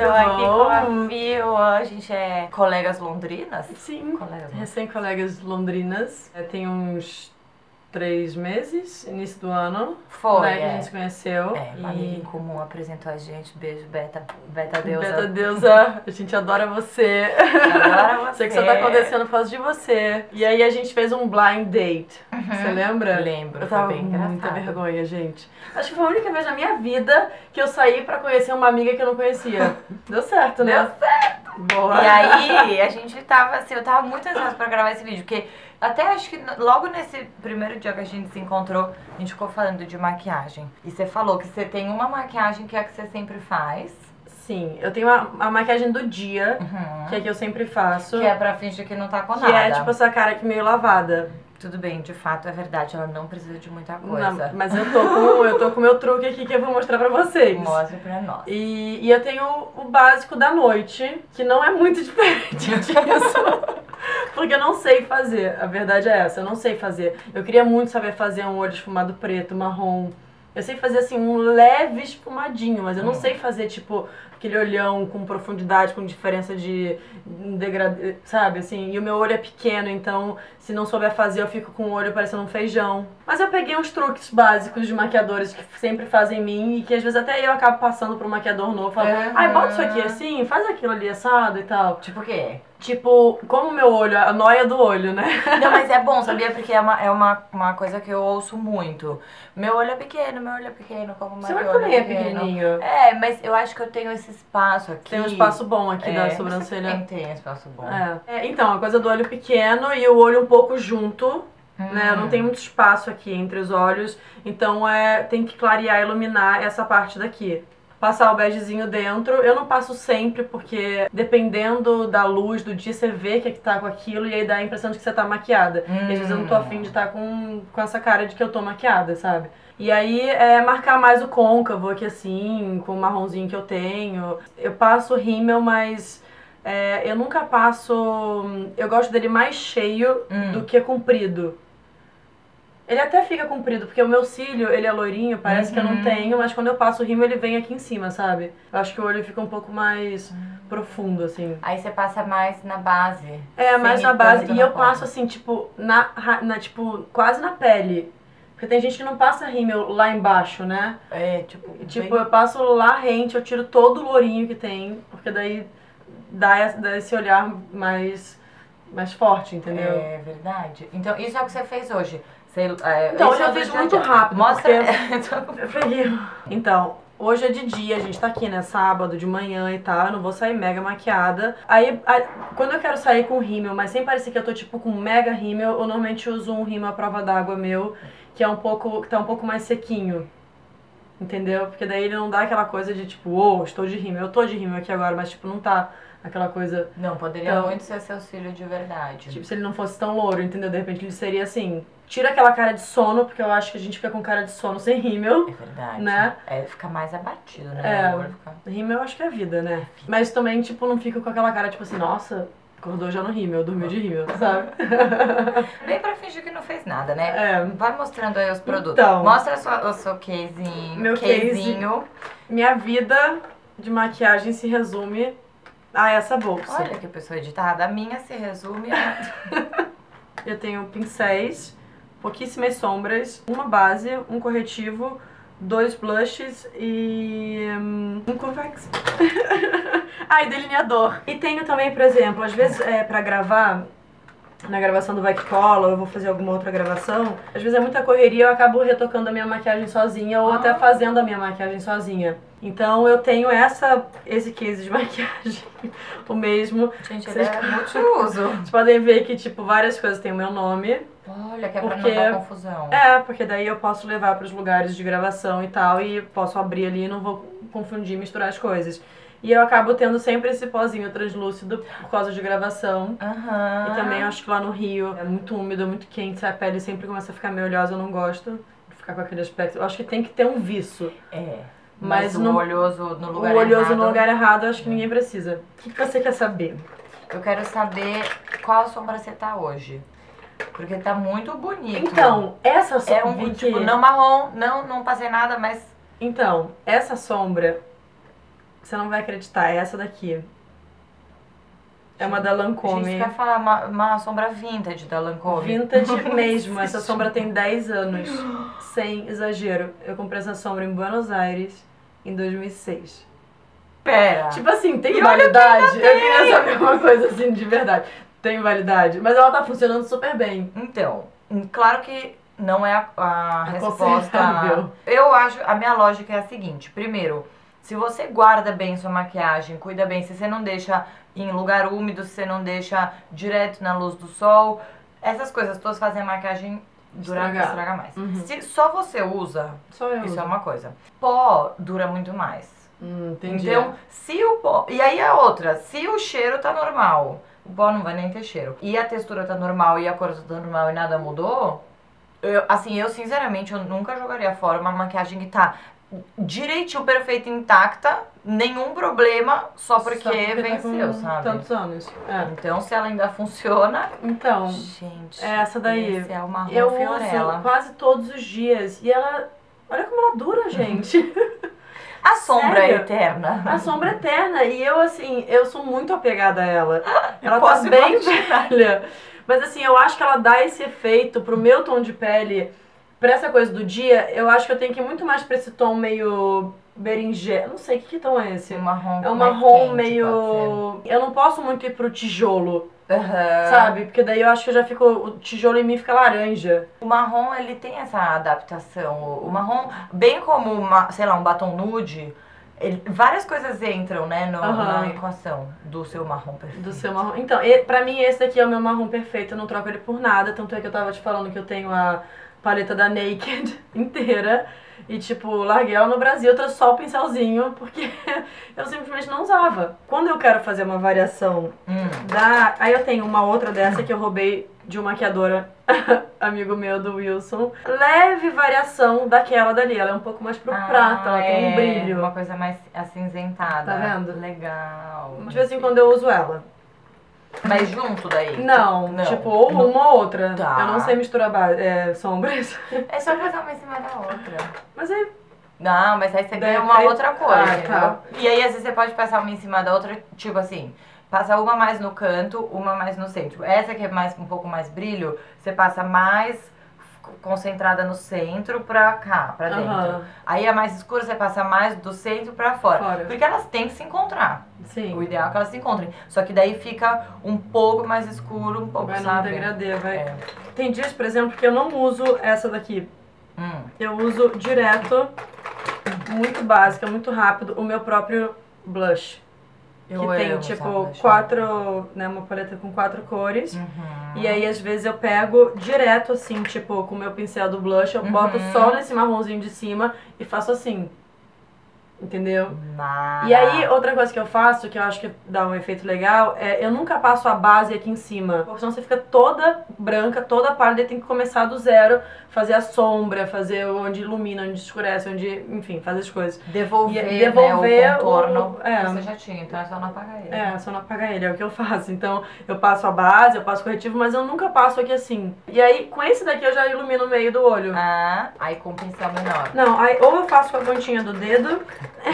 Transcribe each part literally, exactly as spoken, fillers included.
Estou aqui com a F I O, a gente é colegas londrinas? Sim, recém-colegas londrinas. É, tem uns três meses, início do ano. Foi, né, é. que a gente se conheceu. É, uma amiga em comum apresentou a gente. Beijo, Beta, Beta Deusa. Beta Deusa, a gente adora você. Adora você. Sei que só tá acontecendo por causa de você. E aí a gente fez um blind date. Uhum. Você lembra? Lembro, eu tava bem engraçado. Muita vergonha, gente. Acho que foi a única vez na minha vida que eu saí pra conhecer uma amiga que eu não conhecia. Deu certo, né? Deu certo! Boa. E aí a gente tava assim, eu tava muito ansiosa pra gravar esse vídeo, porque até acho que logo nesse primeiro dia que a gente se encontrou, a gente ficou falando de maquiagem. E você falou que você tem uma maquiagem que é a que você sempre faz. Sim, eu tenho a, a maquiagem do dia, uhum. que é a que eu sempre faço. Que é pra fingir que não tá com nada. Que é tipo essa cara aqui meio lavada. Tudo bem, de fato é verdade, ela não precisa de muita coisa. Não, mas eu tô com eu tô com o meu truque aqui que eu vou mostrar pra vocês. Mostra pra nós. E, e eu tenho o básico da noite, que não é muito diferente disso. Porque eu não sei fazer, a verdade é essa, eu não sei fazer. Eu queria muito saber fazer um olho esfumado preto, marrom. Eu sei fazer assim, um leve espumadinho, mas eu não hum. sei fazer tipo aquele olhão com profundidade, com diferença de degradê, sabe assim? E o meu olho é pequeno, então se não souber fazer eu fico com o olho parecendo um feijão. Mas eu peguei uns truques básicos de maquiadores que sempre fazem em mim e que às vezes até eu acabo passando para um maquiador novo, falo, uhum. ai, bota isso aqui assim, faz aquilo ali assado e tal. Tipo o quê? Tipo, como o meu olho, a noia do olho, né? Não, mas é bom, sabia? Porque é uma, é uma, uma coisa que eu ouço muito. Meu olho é pequeno, meu olho é pequeno, como o meu olho também é pequenininho. É, mas eu acho que eu tenho esse espaço aqui. Tem um espaço bom aqui é, da sobrancelha. Tem, tem espaço bom. É. É, então, a coisa do olho pequeno e o olho um pouco junto. Hum. Né? Não tem muito espaço aqui entre os olhos, então é, tem que clarear e iluminar essa parte daqui. Passar o begezinho dentro, eu não passo sempre porque dependendo da luz do dia você vê que é que tá com aquilo e aí dá a impressão de que você tá maquiada. Hum. E às vezes eu não tô afim de estar tá com, com essa cara de que eu tô maquiada, sabe? E aí é marcar mais o côncavo aqui assim, com o marronzinho que eu tenho. Eu passo rímel, mas... É, eu nunca passo... Eu gosto dele mais cheio hum. do que comprido. Ele até fica comprido, porque o meu cílio, ele é loirinho, parece uhum. que eu não tenho, mas quando eu passo o rímel ele vem aqui em cima, sabe? Eu acho que o olho fica um pouco mais uhum. profundo, assim. Aí você passa mais na base. É, mais na base. E eu passo, assim, tipo, na, na, tipo, quase na pele. Porque tem gente que não passa rímel lá embaixo, né? É, tipo... Tipo, bem... eu passo lá rente, eu tiro todo o lourinho que tem, porque daí... Dá esse olhar mais, mais forte, entendeu? É verdade. Então, isso é o que você fez hoje. Você, é, então, hoje eu fiz muito rápido. Mostra. Porque... eu peguei. Então, hoje é de dia, a gente tá aqui, né? Sábado de manhã e tal. Eu não vou sair mega maquiada. Aí, aí quando eu quero sair com rímel, mas sem parecer que eu tô tipo com mega rímel, eu normalmente uso um rímel à prova d'água meu, que é um pouco, que tá um pouco mais sequinho. Entendeu? Porque daí ele não dá aquela coisa de tipo, oh, estou de rímel. Eu tô de rímel aqui agora, mas tipo, não tá aquela coisa... Não, poderia tão... muito ser seu cílio de verdade. Tipo, se ele não fosse tão louro, entendeu? De repente ele seria assim... Tira aquela cara de sono, porque eu acho que a gente fica com cara de sono sem rímel. É verdade. Né? É, fica mais abatido, né? É, fica... rímel eu acho que é vida, né? É. Mas também, tipo, não fica com aquela cara tipo assim, nossa... Acordou já no rímel, dormiu de rímel, sabe? Bem pra fingir que não fez nada, né? É. Vai mostrando aí os produtos. Então, mostra o seu casezinho. Meu casezinho. Minha vida de maquiagem se resume a essa bolsa. Olha que pessoa editada. A minha se resume a... Eu tenho pincéis, pouquíssimas sombras, uma base, um corretivo, dois blushes e um, um Curvex. Ah, e delineador. E tenho também, por exemplo, às vezes é, pra gravar, na gravação do Vai Que Cola, ou eu vou fazer alguma outra gravação, às vezes é muita correria, eu acabo retocando a minha maquiagem sozinha ou ah. até fazendo a minha maquiagem sozinha. Então eu tenho essa, esse case de maquiagem, o mesmo. Gente, ele é multiuso. Vocês podem ver que, tipo, várias coisas tem o meu nome. Olha, que é pra não dar confusão. É, porque daí eu posso levar pros lugares de gravação e tal, e posso abrir ali e não vou confundir, misturar as coisas. E eu acabo tendo sempre esse pozinho translúcido por causa de gravação. Uhum. E também acho que lá no Rio é muito úmido, é muito quente, a pele sempre começa a ficar meio oleosa, eu não gosto de ficar com aquele aspecto. Eu acho que tem que ter um viço. É. Mas, mas o no, oleoso no lugar errado... O oleoso errado, no lugar errado, eu acho que ninguém precisa. O que, que você quer saber? Eu quero saber qual sombra você tá hoje. Porque tá muito bonito. Então, essa sombra... É um que... tipo, não marrom, não, não passei nada, mas... Então, essa sombra... Você não vai acreditar, é essa daqui. É uma da Lancôme. A gente vai falar uma, uma sombra vintage da Lancôme. Vintage mesmo. Essa sombra tem dez anos. Sem exagero. Eu comprei essa sombra em Buenos Aires em dois mil e seis. Pera. Tipo assim, tem e validade? Eu queria saber uma coisa assim de verdade. Tem validade. Mas ela tá funcionando super bem. Então, claro que não é a, a é resposta. Eu acho, a minha lógica é a seguinte. Primeiro, se você guarda bem sua maquiagem, cuida bem, se você não deixa em lugar úmido, se você não deixa direto na luz do sol, essas coisas todas fazem a maquiagem durar, estragar mais. Uhum. Se só você usa, só eu isso uso. É uma coisa. Pó dura muito mais. Hum, entendi. Então, se o pó... E aí a outra, se o cheiro tá normal, o pó não vai nem ter cheiro, e a textura tá normal, e a cor tá normal e nada mudou, eu, assim, eu sinceramente, eu nunca jogaria fora uma maquiagem que tá... direitinho, perfeito, intacta, nenhum problema, só porque, só porque venceu, tá sabe? Tantos anos. É. Então, se ela ainda funciona. Então, gente, essa daí. Esse é o marrom Fiorella. Eu uso quase todos os dias. E ela. Olha como ela dura, gente. A sombra é eterna. A sombra é eterna. E eu, assim, eu sou muito apegada a ela. Ela tá bem velha. Mas, assim, eu acho que ela dá esse efeito pro meu tom de pele. Pra essa coisa do dia, eu acho que eu tenho que ir muito mais pra esse tom meio berinjela. Não sei, que, que tom é esse? Um marrom, é um marrom quente, meio... Eu não posso muito ir pro tijolo, uhum. sabe? Porque daí eu acho que eu já fico... O tijolo em mim fica laranja. O marrom, ele tem essa adaptação. O marrom, bem como, uma, sei lá, um batom nude... Ele, várias coisas entram, né, no, uhum. na equação do seu marrom perfeito. Do seu marrom. Então, ele, pra mim, esse daqui é o meu marrom perfeito. Eu não troco ele por nada. Tanto é que eu tava te falando que eu tenho a... paleta da Naked inteira e, tipo, larguei ela no Brasil, trouxe só o pincelzinho, porque eu simplesmente não usava. Quando eu quero fazer uma variação hum. da... Aí eu tenho uma outra dessa que eu roubei de um maquiadora, amigo meu, do Wilson. Leve variação daquela dali, ela é um pouco mais pro ah, prata, ela é... tem um brilho. Uma coisa mais acinzentada. Tá vendo? Legal. De vez em quando eu uso ela. Mas junto daí? Não, não. Tipo, ou não. uma ou outra. Tá. Eu não sei misturar é, sombras. É só fazer uma em cima da outra. Mas aí... Não, mas aí você ganha é uma aí... outra coisa. Ah, tá. E aí, às vezes, você pode passar uma em cima da outra, tipo assim... Passa uma mais no canto, uma mais no centro. Essa que é mais, um pouco mais brilho, você passa mais concentrada no centro pra cá, pra dentro. Uhum. Aí a mais escura você passa mais do centro pra fora. fora. Porque elas têm que se encontrar. Sim. O ideal é que elas se encontrem. Só que daí fica um pouco mais escuro, um pouco mais. Vai não degradê, vai. É. Tem dias, por exemplo, que eu não uso essa daqui. Hum. Eu uso direto, muito básica, muito rápido, o meu próprio blush. Eu que tem, tipo, quatro, né, uma paleta com quatro cores. Uhum. E aí, às vezes, eu pego direto, assim, tipo, com o meu pincel do blush, eu uhum. boto só nesse marronzinho de cima e faço assim. Entendeu? Mara. E aí, outra coisa que eu faço, que eu acho que dá um efeito legal, é eu nunca passo a base aqui em cima. Porque senão você fica toda branca, toda pálida, e tem que começar do zero, fazer a sombra, fazer onde ilumina, onde escurece, onde, enfim, fazer as coisas. Devolver, e, devolver né, o contorno o, é, que você já tinha, então é só não apagar ele. É, só não apagar ele, é o que eu faço. Então, eu passo a base, eu passo corretivo, mas eu nunca passo aqui assim. E aí, com esse daqui eu já ilumino o meio do olho. Ah, aí com o pincel menor. Não, aí ou eu faço com a pontinha do dedo...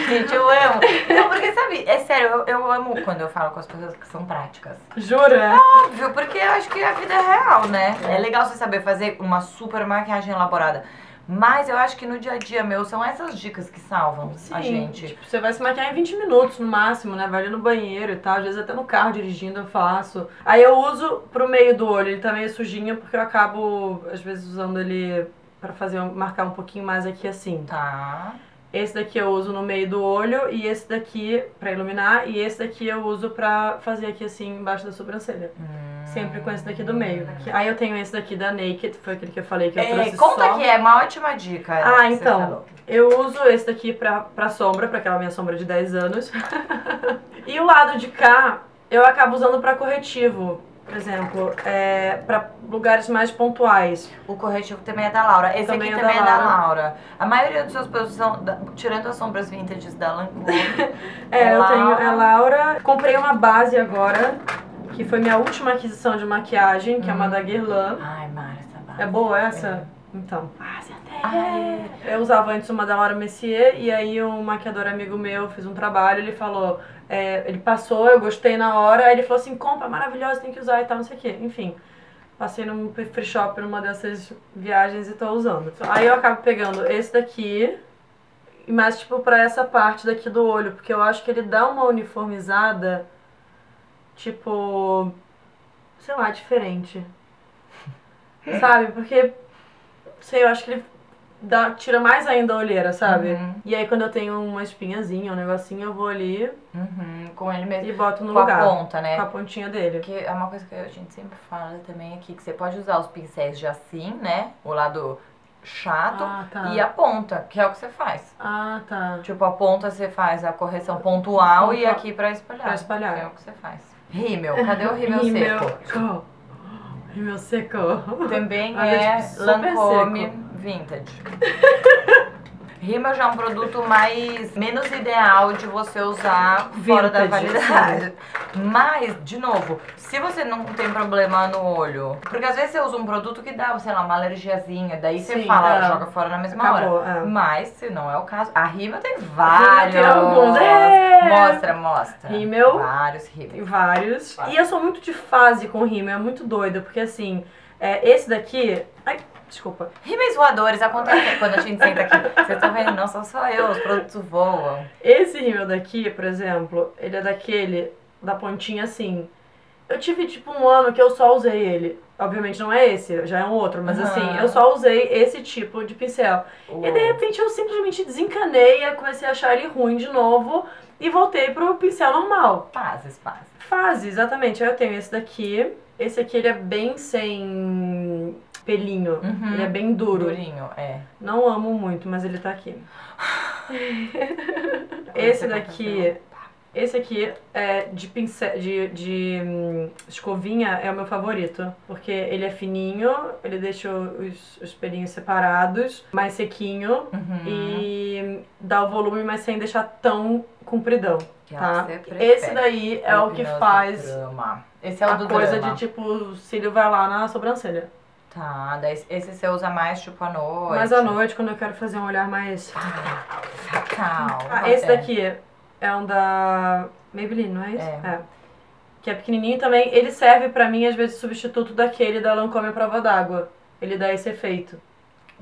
Gente, eu amo. Não, porque sabe, é sério, eu, eu amo quando eu falo com as pessoas que são práticas. Jura? É óbvio, porque eu acho que a vida é real, né? É legal você saber fazer uma super maquiagem elaborada. Mas eu acho que no dia a dia, meu, são essas dicas que salvam Sim, a gente. Tipo, você vai se maquiar em vinte minutos no máximo, né? Vai ali no banheiro e tal. Às vezes até no carro dirigindo eu faço. Aí eu uso pro meio do olho, ele tá meio sujinho, porque eu acabo, às vezes, usando ele pra fazer, marcar um pouquinho mais aqui assim. Tá. Esse daqui eu uso no meio do olho e esse daqui pra iluminar e esse daqui eu uso pra fazer aqui assim embaixo da sobrancelha. Hum. Sempre com esse daqui do meio. Aí eu tenho esse daqui da Naked, foi aquele que eu falei que eu Ei, trouxe conta só. Conta que é uma ótima dica. Ah, então, eu uso esse daqui pra, pra sombra, pra aquela minha sombra de dez anos. E o lado de cá eu acabo usando pra corretivo. Por exemplo, é, pra lugares mais pontuais. O corretivo também é da Laura. Esse também aqui é também da é da Laura. Laura. A maioria dos seus produtos são, da, tirando as sombras vintage da Lancôme. é, é, eu Laura. tenho é Laura. Comprei uma base agora, que foi minha última aquisição de maquiagem, que hum. é uma da Guerlain. Ai, Mara, essa base. É boa essa? É. Então. Base até. Ai. Eu usava antes uma da Laura Mercier e aí um maquiador amigo meu fez um trabalho, ele falou, é, ele passou, eu gostei na hora, aí ele falou assim, compra, maravilhosa, tem que usar e tal, não sei o que, enfim. Passei num free shop numa dessas viagens e tô usando. Aí eu acabo pegando esse daqui, mas tipo pra essa parte daqui do olho, porque eu acho que ele dá uma uniformizada, tipo, sei lá, diferente. Sabe? Porque, sei, eu acho que ele dá, tira mais ainda a olheira, sabe? Uhum. E aí quando eu tenho uma espinhazinha, um negocinho, eu vou ali... Uhum, com ele mesmo. E boto no com lugar. Com a ponta, né? Com a pontinha dele. Que é uma coisa que a gente sempre fala também aqui, que você pode usar os pincéis de assim, né? O lado chato. Ah, tá. E a ponta, que é o que você faz. Ah, tá. Tipo, a ponta você faz a correção pontual ponta. E aqui pra espalhar. Pra espalhar. Que é o que você faz. Rímel. Cadê o rímel seco? Rímel seco. Também ah, é tipo, Lancôme Vintage. Rímel já é um produto mais, menos ideal de você usar vintage, fora da validade. Mas, de novo, se você não tem problema no olho, porque às vezes você usa um produto que dá, sei lá, uma alergiazinha, daí sim, você fala, é. joga fora na mesma Acabou, hora. É. Mas, se não é o caso, a rímel tem vários. Tem alguns, é. Mostra, mostra. Rímel. Vários rímel. Tem vários. vários. E eu sou muito de fase com rímel, é muito doida, porque assim, é, esse daqui... Ai. Desculpa. Rímeis voadores acontecem quando a gente senta aqui. Vocês estão vendo? Não, só sou eu, os produtos voam. Esse rímel daqui, por exemplo, ele é daquele, da pontinha assim. Eu tive tipo um ano que eu só usei ele. Obviamente não é esse, já é um outro, mas uhum. assim, eu só usei esse tipo de pincel. Uhum. E de repente eu simplesmente desencanei, comecei a achar ele ruim de novo e voltei pro pincel normal. Fases, fases. Fases, exatamente. Aí eu tenho esse daqui. Esse aqui ele é bem sem... pelinho, uhum. ele é bem duro. Durinho, é. Não amo muito, mas ele tá aqui. Esse daqui, esse aqui é de pincel, de, de hum, escovinha é o meu favorito, porque ele é fininho, ele deixa os, os pelinhos separados, mais sequinho uhum. e dá o volume, mas sem deixar tão compridão. Tá? Esse daí é o que faz Esse é o a do coisa drama. de tipo, o cílio vai lá na sobrancelha. Tá, daí esse você usa mais tipo à noite. Mais à noite, quando eu quero fazer um olhar mais... Fatal. Ah, esse daqui é um da Maybelline, não é isso? É. é. Que é pequenininho também. Ele serve pra mim, às vezes, substituto daquele da Lancôme à prova d'água. Ele dá esse efeito.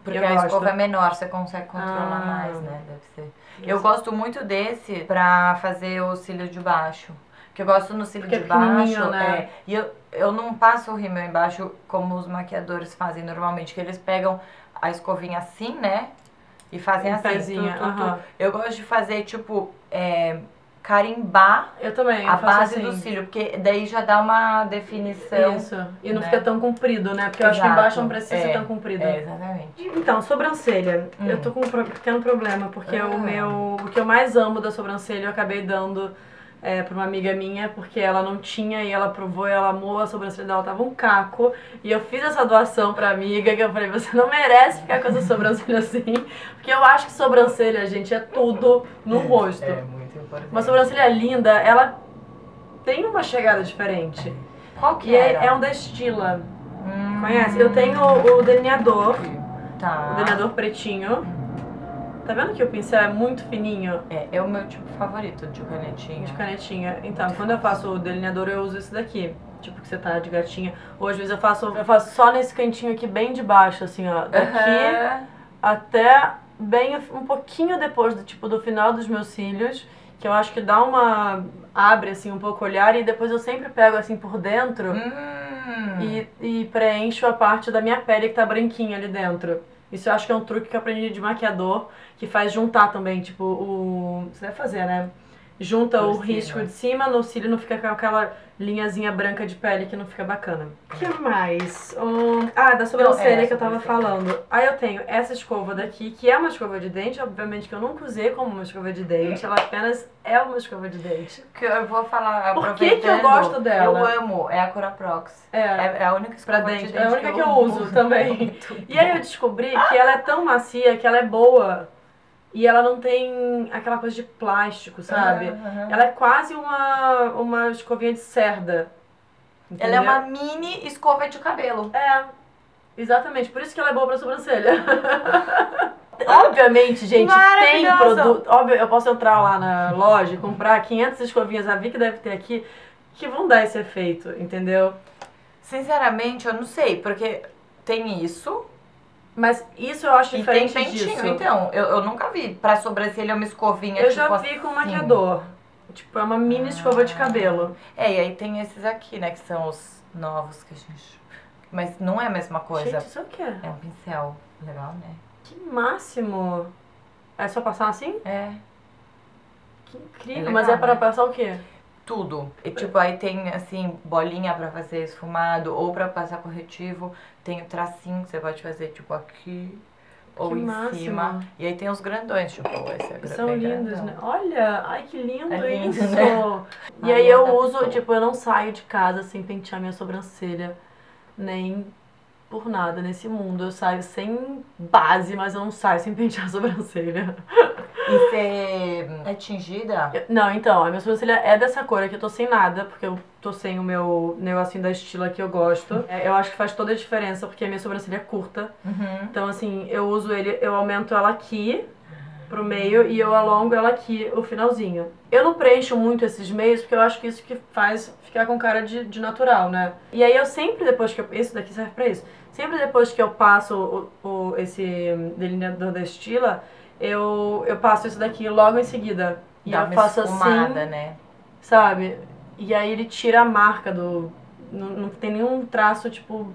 Porque eu a gosto. escova é menor, você consegue controlar ah, mais, né? Deve ser. Isso. Eu gosto muito desse pra fazer o cílio de baixo. Que eu gosto no cílio Porque de é baixo, né? É, e eu, eu não passo o rímel embaixo como os maquiadores fazem normalmente, que eles pegam a escovinha assim, né? E fazem um assim, tu, tu, tu. Eu gosto de fazer, tipo, é, carimbar eu também, eu a base assim. do cílio, porque daí já dá uma definição. Isso, e não né? fica tão comprido, né? Porque Exato. eu acho que embaixo não precisa é, ser tão comprido. É, exatamente. Então, sobrancelha. Hum. Eu tô com um pequeno problema, porque ah. o, meu, o que eu mais amo da sobrancelha eu acabei dando... É, pra uma amiga minha, porque ela não tinha e ela provou, ela amou, a sobrancelha dela tava um caco. E eu fiz essa doação pra amiga, que eu falei, você não merece ficar com essa sobrancelha assim. Porque eu acho que sobrancelha, gente, é tudo no rosto. É, muito importante. Uma sobrancelha linda, ela tem uma chegada diferente. Qual que é? É, é um da Stila. Hum. Conhece? Eu tenho o, o delineador, tá. o delineador pretinho. Tá vendo que o pincel é muito fininho? É, é o meu tipo favorito de canetinha. De canetinha. Então, quando eu faço o delineador, eu uso esse daqui. Tipo, que você tá de gatinha. Ou às vezes eu faço, eu faço só nesse cantinho aqui, bem de baixo, assim, ó. Daqui uhum. até bem um pouquinho depois do, tipo, do final dos meus cílios. Que eu acho que dá uma... abre, assim, um pouco o olhar. E depois eu sempre pego, assim, por dentro. Hum. E, e preencho a parte da minha pele que tá branquinha ali dentro. Isso eu acho que é um truque que eu aprendi de maquiador, que faz juntar também, tipo, o... Você deve fazer, né? Junta o risco de cima, no cílio não fica com aquela linhazinha branca de pele que não fica bacana. O que mais? Um... Ah, da sobrancelha que eu tava falando. Aí eu tenho essa escova daqui, que é uma escova de dente, obviamente que eu nunca usei como uma escova de dente, ela apenas é uma escova de dente. Que eu vou falar, Por que que eu gosto dela? Eu amo, é a Curaprox. É, é a única escova dente, de dente é a única que eu, que eu uso também. E aí eu descobri que ela é tão macia, que ela é boa. E ela não tem aquela coisa de plástico, sabe? Uhum. Ela é quase uma, uma escovinha de cerda. Entendeu? Ela é uma mini escova de cabelo. É. Exatamente, por isso que ela é boa pra sobrancelha. Obviamente, gente, tem produto. Óbvio, eu posso entrar lá na loja e comprar quinhentas escovinhas, a Vicky deve ter aqui, que vão dar esse efeito, entendeu? Sinceramente, eu não sei, porque tem isso. Mas isso eu acho e diferente tem pentinho, disso. Então, eu, eu nunca vi pra sobrancelha uma escovinha. Eu tipo já vi assim. Com maquiador. Tipo, é uma mini ah. escova de cabelo. É, e aí tem esses aqui, né, que são os novos que a gente... Mas não é a mesma coisa. Gente, isso é o quê? É um pincel. Legal, né? Que máximo! É só passar assim? É. Que incrível. É legal, mas é para né? passar o quê? Tudo. E tipo, aí tem assim, bolinha pra fazer esfumado ou pra passar corretivo. Tem o tracinho que você pode fazer tipo aqui ou que em máximo. Cima. E aí tem os grandões, tipo, esse é são lindos, grandão. Né? Olha, ai que lindo, é lindo isso! Né? E ai, aí eu uso, tô. Tipo, eu não saio de casa sem pentear minha sobrancelha, nem por nada nesse mundo. Eu saio sem base, mas eu não saio sem pentear a sobrancelha. E ser é tingida? Não, então, a minha sobrancelha é dessa cor aqui, eu tô sem nada, porque eu tô sem o meu negocinho da Stila que eu gosto. Eu acho que faz toda a diferença, porque a minha sobrancelha é curta. Uhum. Então, assim, eu uso ele, eu aumento ela aqui pro meio e eu alongo ela aqui, o finalzinho. Eu não preencho muito esses meios, porque eu acho que isso que faz ficar com cara de, de natural, né? E aí eu sempre, depois que eu... Esse daqui serve pra isso. Sempre depois que eu passo o, o, esse delineador da Stila, Eu, eu passo isso daqui logo em seguida. E dá eu faço assim, né? Sabe? E aí ele tira a marca do... Não, não tem nenhum traço, tipo,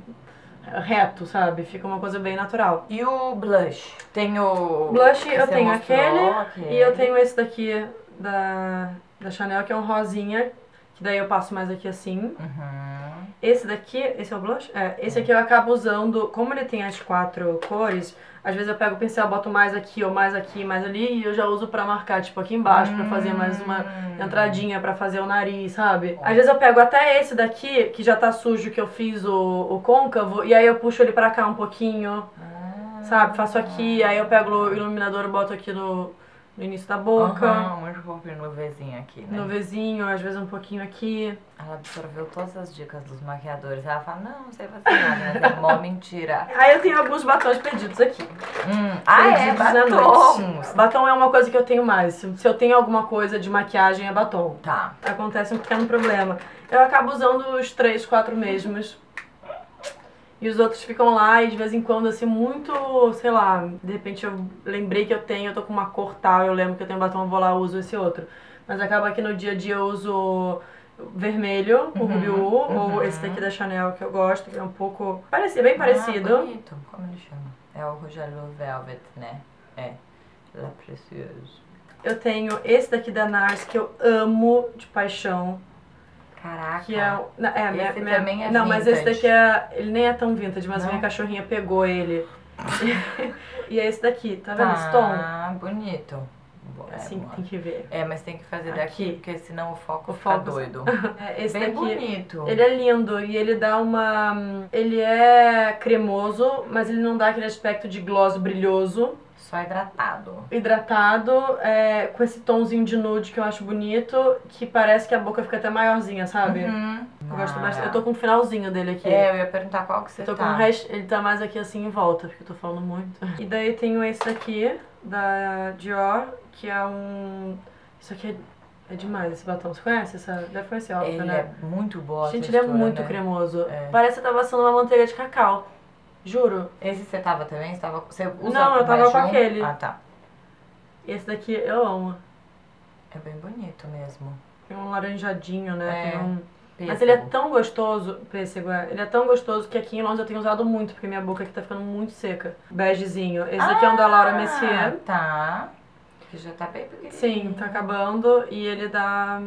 reto, sabe? Fica uma coisa bem natural. E o blush? Tem o... Blush eu tenho aquele, aquele e eu tenho esse daqui da, da Chanel, que é um rosinha. Que daí eu passo mais aqui assim. Uhum. Esse daqui... Esse é o blush? É. Esse aqui eu acabo usando... Como ele tem as quatro cores... Às vezes eu pego o pincel, boto mais aqui, ou mais aqui, mais ali, e eu já uso pra marcar, tipo, aqui embaixo, hum. pra fazer mais uma entradinha, pra fazer o nariz, sabe? Às vezes eu pego até esse daqui, que já tá sujo, que eu fiz o, o côncavo, e aí eu puxo ele pra cá um pouquinho, ah. sabe? Faço aqui, aí eu pego o iluminador e boto aqui no, no início da boca. Aham, muito fofinho no Vzinho aqui, né? No Vzinho, às vezes um pouquinho aqui. Ela absorveu todas as dicas dos maquiadores. Ela fala, não, não sei fazer nada, mas é mó mentira. Aí eu tenho alguns batons perdidos aqui. Hum. Ah, é? Batons. Batom é uma coisa que eu tenho mais. Se eu tenho alguma coisa de maquiagem, é batom. Tá. Acontece um pequeno problema. Eu acabo usando os três, quatro mesmos. E os outros ficam lá e de vez em quando, assim, muito, sei lá, de repente eu lembrei que eu tenho, eu tô com uma cor tal, eu lembro que eu tenho batom, eu vou lá, eu uso esse outro. Mas acaba que no dia a dia eu uso... vermelho, o Ruby U, ou esse daqui da Chanel que eu gosto, que é um pouco parecido, bem parecido. Ah, bonito, como ele chama? É o Rouge à Lèvres Velvet, né? É, La Precioso. Eu tenho esse daqui da Nars que eu amo de paixão. Caraca. Que é, não, é, minha, esse minha, também é não, vintage. Mas esse daqui é, ele nem é tão vintage, mas não? Minha cachorrinha pegou ele. E é esse daqui, tá vendo ah, esse tom? Ah, bonito. É, assim que tem que ver. É, mas tem que fazer aqui. Daqui, porque senão o foco, o foco fica doido. É, esse bem daqui, bonito. Ele é lindo e ele dá uma... Ele é cremoso, mas ele não dá aquele aspecto de gloss brilhoso. Só hidratado. Hidratado, é, com esse tomzinho de nude que eu acho bonito, que parece que a boca fica até maiorzinha, sabe? Uhum. Eu gosto ah. bastante. Eu tô com o finalzinho dele aqui. É, eu ia perguntar qual que você tô tá. Com o rest... Ele tá mais aqui assim em volta, porque eu tô falando muito. E daí tenho esse daqui, da Dior, que é um... Isso aqui é, é demais, esse batom. Você conhece? Essa... Deve conhecer, óbvio, ele né? Ele é muito boa. Gente, textura, ele é muito né? cremoso. É. Parece que tá passando uma manteiga de cacau. Juro. Esse você tava também? Você, tava... você usa Não, eu tava com um? aquele. Ah, tá. Esse daqui eu amo. É bem bonito mesmo. Tem um laranjadinho, né? É. Tem um... Pêssego. Mas ele é tão gostoso... Pêssego, é. Ele é tão gostoso que aqui em Londres eu tenho usado muito, porque minha boca aqui tá ficando muito seca. Begezinho. Esse ah, daqui é um da Laura Mercier. Tá. Que já tá bem pequenininho. Sim, tá acabando. E ele dá...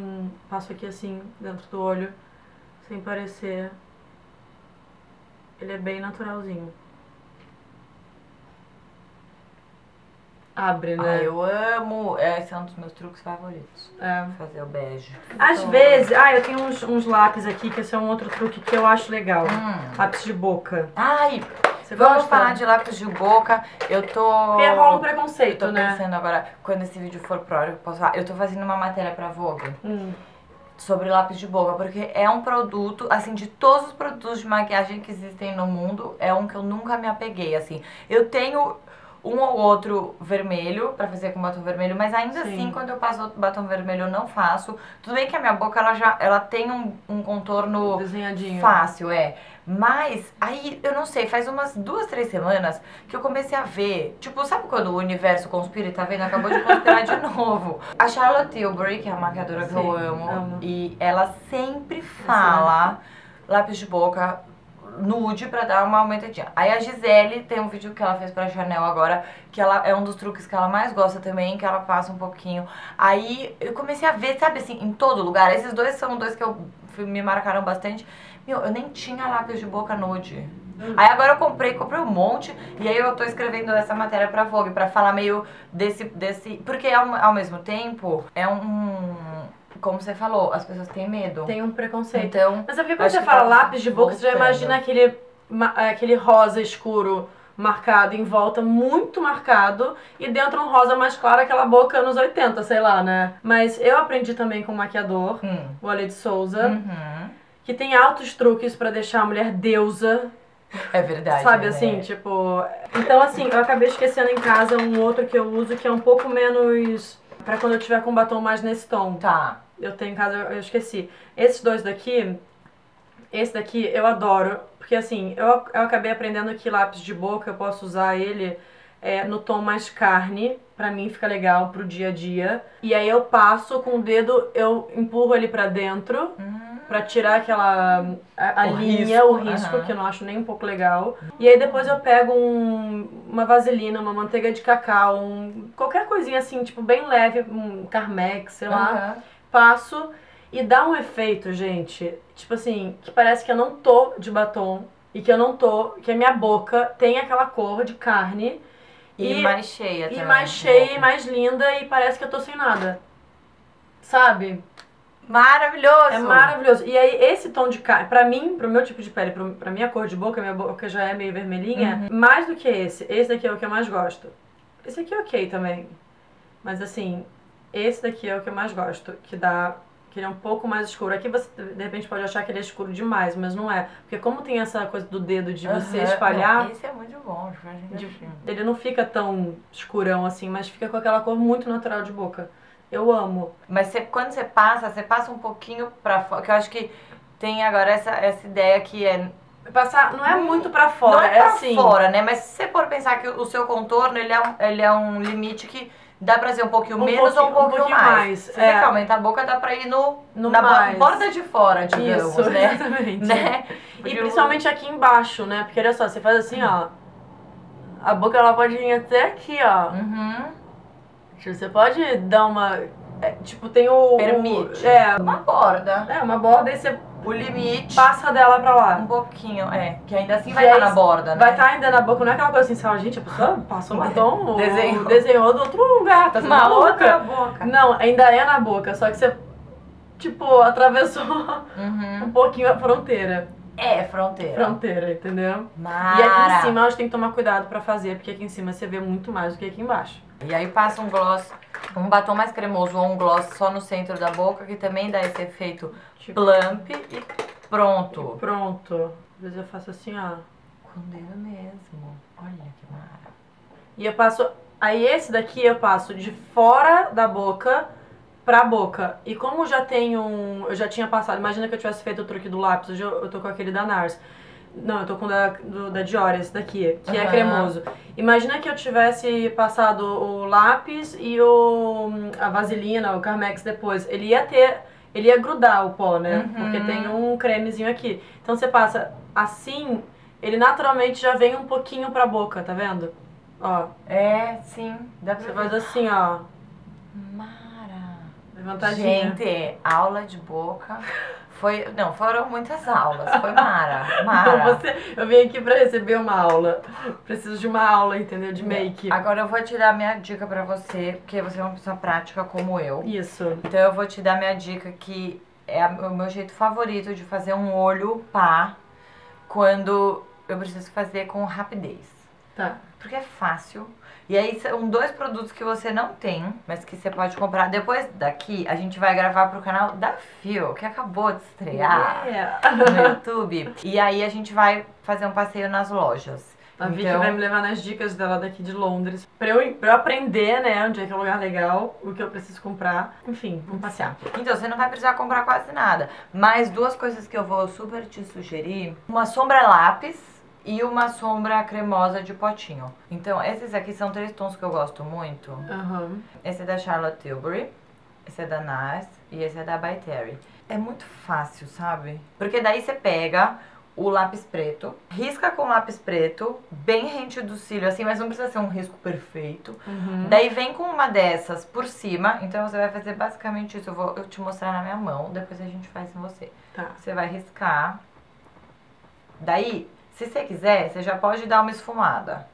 Passo aqui assim, dentro do olho. Sem parecer... Ele é bem naturalzinho. Abre, né? Ah, eu amo. Esse é um dos meus truques favoritos. É. Fazer o bege. Às então... vezes... Ah, eu tenho uns, uns lápis aqui, que esse é um outro truque que eu acho legal. Hum. Lápis de boca. Ai, você vamos falar de lápis de boca. Eu tô... Porque rola um preconceito, né? Eu tô pensando né? agora, quando esse vídeo for pro ar, eu posso falar. Eu tô fazendo uma matéria pra Vogue. Hum. sobre lápis de boca, porque é um produto, assim, de todos os produtos de maquiagem que existem no mundo, é um que eu nunca me apeguei, assim. Eu tenho um ou outro vermelho pra fazer com batom vermelho, mas ainda Sim. assim, quando eu passo batom vermelho, eu não faço. Tudo bem que a minha boca, ela já ela tem um, um contorno desenhadinho fácil, é. Mas, aí, eu não sei, faz umas duas, três semanas que eu comecei a ver... Tipo, sabe quando o universo conspira e tá vendo? Acabou de conspirar de novo. A Charlotte Tilbury, que é a maquiadora que Sim, eu amo, amo, e ela sempre fala Sim. lápis de boca nude pra dar uma aumentadinha. Aí a Gisele tem um vídeo que ela fez pra Chanel agora, que ela é um dos truques que ela mais gosta também, que ela passa um pouquinho. Aí eu comecei a ver, sabe assim, em todo lugar. Esses dois são dois que eu, me marcaram bastante. Meu, eu nem tinha lápis de boca nude. Hum. Aí agora eu comprei, comprei um monte. E aí eu tô escrevendo essa matéria pra Vogue, pra falar meio desse... desse porque ao, ao mesmo tempo é um... Como você falou, as pessoas têm medo. Tem um preconceito. Então, mas é porque quando você fala tá lápis de boca, voltando. Você já imagina aquele, aquele rosa escuro marcado em volta, muito marcado, e dentro um rosa mais claro, aquela boca anos oitenta, sei lá, né? Mas eu aprendi também com o maquiador, hum. o Alê de Souza, uhum. que tem altos truques pra deixar a mulher deusa. É verdade. Sabe, né? assim, tipo... Então, assim, eu acabei esquecendo em casa um outro que eu uso, que é um pouco menos... Pra quando eu tiver com batom mais nesse tom. Tá. Eu tenho em casa, eu esqueci. Esses dois daqui, esse daqui eu adoro, porque assim, eu, eu acabei aprendendo que lápis de boca eu posso usar ele é, no tom mais carne, pra mim fica legal pro dia a dia. E aí eu passo com o dedo, eu empurro ele pra dentro, uhum. pra tirar aquela a, a o linha, risco, o risco, uhum. que eu não acho nem um pouco legal. E aí depois eu pego um, uma vaselina, uma manteiga de cacau, um, qualquer coisinha assim, tipo bem leve, um Carmex, sei lá. Uhum. Passo e dá um efeito, gente, tipo assim, que parece que eu não tô de batom e que eu não tô, que a minha boca tem aquela cor de carne e, e mais cheia também. E mais cheia e mais linda e parece que eu tô sem nada, sabe? Maravilhoso! É maravilhoso. E aí esse tom de carne, pra mim, pro meu tipo de pele, pra minha cor de boca, minha boca já é meio vermelhinha, uhum. mais do que esse, esse daqui é o que eu mais gosto. Esse aqui é ok também, mas assim... Esse daqui é o que eu mais gosto, que dá... Que ele é um pouco mais escuro. Aqui você, de repente, pode achar que ele é escuro demais, mas não é. Porque como tem essa coisa do dedo de você uhum. espalhar... Esse é muito bom, de, ele não fica tão escurão assim, mas fica com aquela cor muito natural de boca. Eu amo. Mas você, quando você passa, você passa um pouquinho pra fora, que eu acho que tem agora essa, essa ideia que é... Passar, não é muito pra fora, não é, é pra assim... fora, né? Mas se você for pensar que o seu contorno, ele é, ele é um limite que... Dá pra ser um pouquinho um menos ou um pouquinho, um pouquinho mais. mais. Se é. você quer aumentar a boca, dá pra ir no, no na mais. borda de fora, digamos, Isso, né? Exatamente. né? E principalmente aqui embaixo, né? Porque olha só, você faz assim, ó. A boca, ela pode vir até aqui, ó. Uhum. Você pode dar uma... É, tipo, tem o... Permite. O, é. Uma borda. É, uma borda e você... O limite. Passa dela pra lá. Um pouquinho, é. Que ainda assim vai estar tá na borda, né? Vai estar tá ainda na boca. Não é aquela coisa assim, sabe? Gente, a pessoa passou batom, desenhou. desenhou do outro lugar, tá na boca. boca. Não, ainda é na boca, só que você, tipo, atravessou uhum. um pouquinho a fronteira. É, fronteira. Fronteira, entendeu? Mara. E aqui em cima, a gente tem que tomar cuidado pra fazer, porque aqui em cima você vê muito mais do que aqui embaixo. E aí passa um gloss, um batom mais cremoso ou um gloss só no centro da boca, que também dá esse efeito tipo... plump e pronto. E pronto. Às vezes eu faço assim, ó. Com o dedo mesmo. Olha que mara. E eu passo... Aí esse daqui eu passo de fora da boca pra boca. E como já tem um... Eu já tinha passado... Imagina que eu tivesse feito o truque do lápis. Hoje eu, eu tô com aquele da Nars. Não, eu tô com o da, do, da Dior, esse daqui, que uhum. é cremoso. Imagina que eu tivesse passado o lápis e o, a vaselina, o Carmex depois. Ele ia ter... Ele ia grudar o pó, né? Uhum. Porque tem um cremezinho aqui. Então você passa assim, ele naturalmente já vem um pouquinho pra boca, tá vendo? Ó. É, sim. Dá pra você faz assim, ó. Mara. Levantadinha. Gente, aula de boca... Foi, não, foram muitas aulas, foi mara, mara. Não, você, eu vim aqui pra receber uma aula, preciso de uma aula, entendeu, de make. Agora eu vou te dar minha dica pra você, porque você é uma pessoa prática como eu. Isso. Então eu vou te dar minha dica que é o meu jeito favorito de fazer um olho pá, quando eu preciso fazer com rapidez. Tá. Porque é fácil. E aí são dois produtos que você não tem, mas que você pode comprar. Depois daqui, a gente vai gravar pro canal da F I O, que acabou de estrear yeah. no YouTube. E aí a gente vai fazer um passeio nas lojas. A Vicky então... vai me levar nas dicas dela daqui de Londres, pra eu, pra eu aprender, né, onde é que é o lugar legal, o que eu preciso comprar, enfim, vamos passear. Então, você não vai precisar comprar quase nada, mas duas coisas que eu vou super te sugerir, uma sombra lápis e uma sombra cremosa de potinho. Então, esses aqui são três tons que eu gosto muito. Uhum. Esse é da Charlotte Tilbury, esse é da Nars e esse é da By Terry. É muito fácil, sabe? Porque daí você pega... o lápis preto, risca com lápis preto, bem rente do cílio, assim, mas não precisa ser um risco perfeito. Uhum. Daí vem com uma dessas por cima, então você vai fazer basicamente isso. Eu vou eu te mostrar na minha mão, depois a gente faz em você. Tá. Você vai riscar. Daí, se você quiser, você já pode dar uma esfumada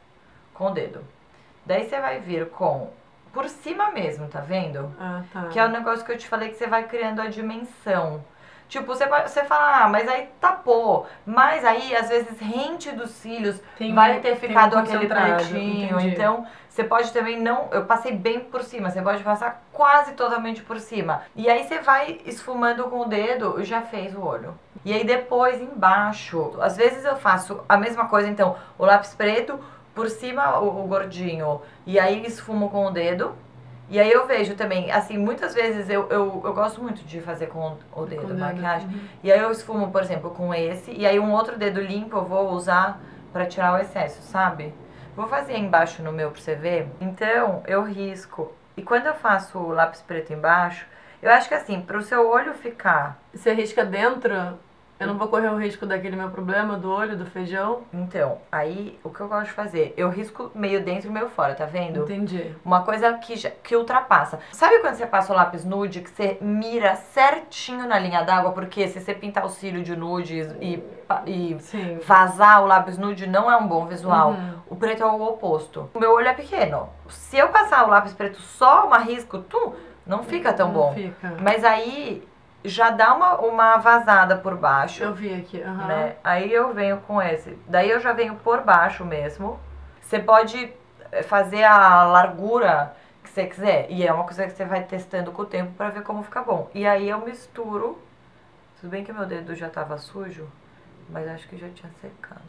com o dedo. Daí você vai vir com... por cima mesmo, tá vendo? Ah, tá. Que é o negócio que eu te falei que você vai criando a dimensão. Tipo, você, você fala, ah, mas aí tapou, mas aí, às vezes, rente dos cílios tem, vai ter ficado um aquele pretinho, então, você pode também não... Eu passei bem por cima, você pode passar quase totalmente por cima. E aí, você vai esfumando com o dedo, já fez o olho. E aí, depois, embaixo, às vezes eu faço a mesma coisa, então, o lápis preto, por cima o, o gordinho, e aí esfumo com o dedo. E aí eu vejo também, assim, muitas vezes eu, eu, eu gosto muito de fazer com o dedo, com maquiagem. Dedo. Uhum. E aí eu esfumo, por exemplo, com esse. E aí um outro dedo limpo eu vou usar pra tirar o excesso, sabe? Vou fazer embaixo no meu pra você ver. Então, eu risco. E quando eu faço o lápis preto embaixo, eu acho que assim, pro seu olho ficar... Você risca dentro? Eu não vou correr o risco daquele meu problema do olho, do feijão? Então, aí o que eu gosto de fazer? Eu risco meio dentro e meio fora, tá vendo? Entendi. Uma coisa que, já, que ultrapassa. Sabe quando você passa o lápis nude, que você mira certinho na linha d'água? Porque se você pintar o cílio de nude e, e vazar o lápis nude, não é um bom visual. Uhum. O preto é o oposto. O meu olho é pequeno. Se eu passar o lápis preto só uma risco, tum, não fica tão não bom. Fica. Mas aí... já dá uma, uma vazada por baixo. Eu vi aqui, uhum. né? Aí eu venho com esse. Daí eu já venho por baixo mesmo. Você pode fazer a largura que você quiser. E é uma coisa que você vai testando com o tempo pra ver como fica bom. E aí eu misturo. Tudo bem que meu dedo já tava sujo, mas acho que já tinha secado.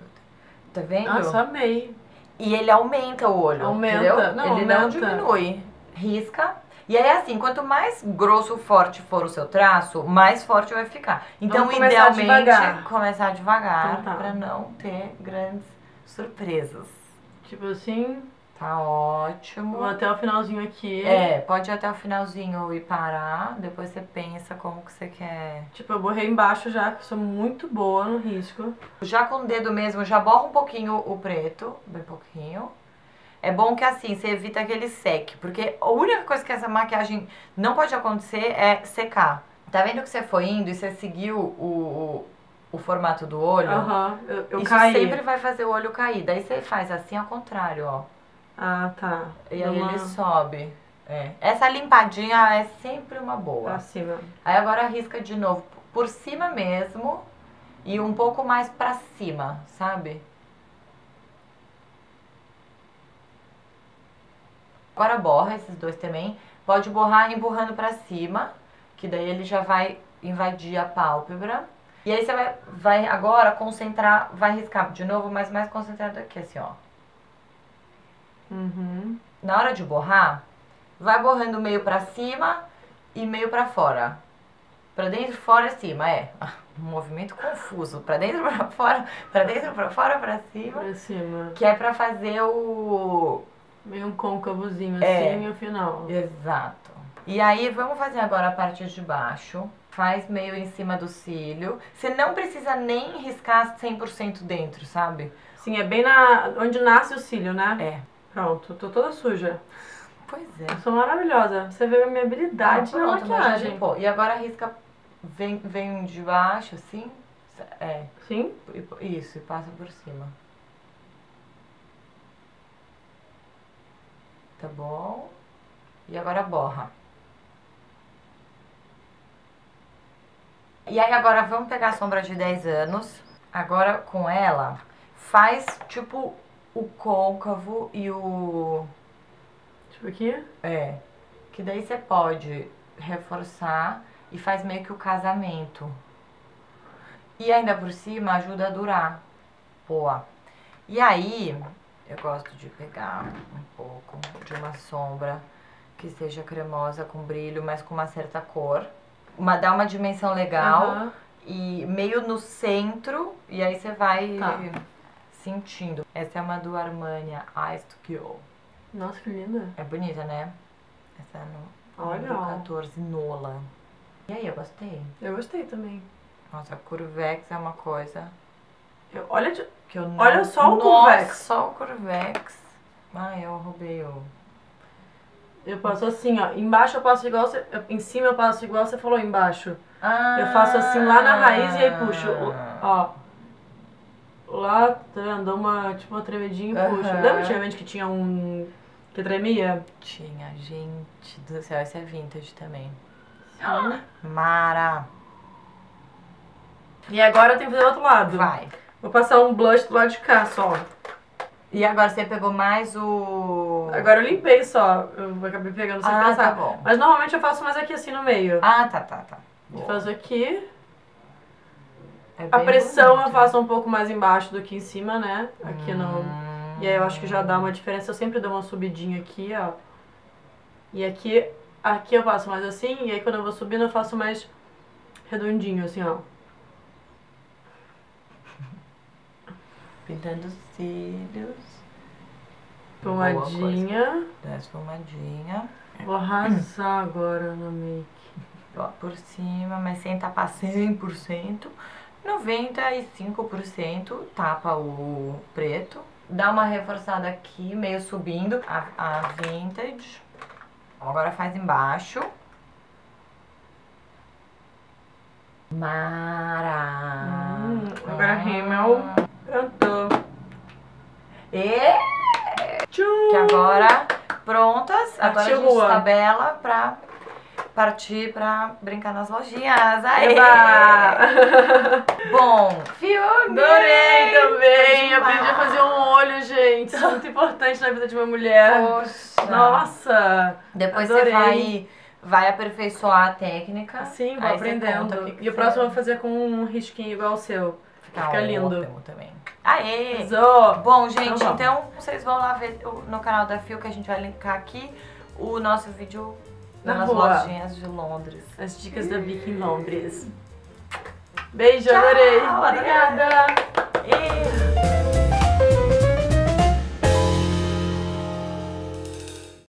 Tá vendo? Nossa, amei. E ele aumenta o olho, aumenta. Entendeu? Não, ele aumenta. Não diminui. Risca. E aí, assim, quanto mais grosso forte for o seu traço, mais forte vai ficar. Então, Vamos começar idealmente, devagar. começar devagar, então, tá. pra não ter grandes surpresas. Tipo assim... Tá ótimo. Vou até o finalzinho aqui. É, pode ir até o finalzinho e parar, depois você pensa como que você quer. Tipo, eu borrei embaixo já, que sou muito boa no risco. Já com o dedo mesmo, já borra um pouquinho o preto, bem pouquinho. É bom que assim, você evita aquele seque, porque a única coisa que essa maquiagem não pode acontecer é secar. Tá vendo que você foi indo e você seguiu o, o, o formato do olho? Aham, uhum, eu, eu Isso caí. sempre vai fazer o olho cair, daí você faz assim ao contrário, ó. Ah, tá. E aí uma... ele sobe. É. Essa limpadinha é sempre uma boa. Pra cima. Aí agora risca de novo por cima mesmo e um pouco mais pra cima, sabe? Agora borra esses dois também. Pode borrar empurrando pra cima, que daí ele já vai invadir a pálpebra. E aí você vai, vai agora concentrar, vai riscar de novo, mas mais concentrado aqui, assim, ó. Uhum. Na hora de borrar, vai borrando meio pra cima e meio pra fora. Pra dentro, fora e cima, é. Um movimento confuso. Pra dentro, pra fora, pra dentro, pra fora, pra cima. Pra cima. Que é pra fazer o... meio um côncavozinho é. assim e o final. Exato. E aí, vamos fazer agora a parte de baixo. Faz meio em cima do cílio. Você não precisa nem riscar cem por cento dentro, sabe? Sim, é bem na onde nasce o cílio, né? É. Pronto, tô toda suja. Pois é. Eu sou maravilhosa. Você vê a minha habilidade ah, na maquiagem. Pô, e agora a risca vem, vem de baixo, assim. É. Sim? Isso, e passa por cima. Tá bom. E agora borra. E aí agora vamos pegar a sombra de dez anos. Agora com ela, faz tipo o côncavo e o... Tipo aqui? É. Que daí você pode reforçar e faz meio que o casamento. E ainda por cima ajuda a durar. Boa. E aí, eu gosto de pegar um pouco de uma sombra que seja cremosa, com brilho, mas com uma certa cor. Uma, dá uma dimensão legal. Uhum. E meio no centro, e aí você vai tá. sentindo. Essa é uma do Armani Eyes to Kill. Nossa, que linda. É bonita, né? Essa é no Olha. número quatorze, Nola. E aí, eu gostei. Eu gostei também. Nossa, a Curvex é uma coisa... Eu, olha de, que eu não, olha só o Curvex. Nossa, só o Curvex. Ah, eu roubei o... Eu passo assim, ó. Embaixo eu passo igual... Você, eu, em cima eu passo igual você falou embaixo. Ah, eu faço assim lá na raiz e aí puxo. Ó. Lá dou uma, tipo, uma tremedinha e uh-huh. puxo. Lembra antigamente que tinha um... Que tremia? Tinha, gente do céu. Esse é vintage também. Ah. Mara. E agora eu tenho que fazer o outro lado. Vai. Vou passar um blush do lado de cá só. E agora você pegou mais o... Agora eu limpei só. Eu acabei pegando sem ah, pensar. Tá bom. Mas normalmente eu faço mais aqui assim no meio. Ah, tá, tá, tá. Boa. Faço aqui. É a pressão bonito. Eu faço um pouco mais embaixo do que em cima, né? Aqui hum. no... E aí eu acho que já dá uma diferença. Eu sempre dou uma subidinha aqui, ó. E aqui... Aqui eu faço mais assim. E aí quando eu vou subindo eu faço mais redondinho, assim, ó. Pintando os cílios. Espumadinha. Dá espumadinha. Vou arrasar agora no make. Ó, por cima, mas sem tapar cem por cento. noventa e cinco por cento tapa o preto. Dá uma reforçada aqui, meio subindo. A, a vintage. Agora faz embaixo. Mara. Hum, agora rímel. Pronto. E... Tchum. Que agora, prontas, agora Atirua. a gente está bela pra partir pra brincar nas lojinhas. Aê! Bom, filme! Adorei também! Aprendi a fazer um olho, gente. Isso é muito importante na vida de uma mulher. Poxa. Nossa! Depois adorei. Você vai... Vai aperfeiçoar a técnica. Sim, vou aprendendo. E o próximo eu vou fazer com um risquinho igual o seu. Fica, Fica lindo. Também. Aê! Zo. Bom, gente, então, então vocês vão lá ver no canal da F I O, que a gente vai linkar aqui, o nosso vídeo Na nas rua. lojinhas de Londres. As dicas da Vicky em Londres. Beijo, tchau, adorei! Obrigada! E...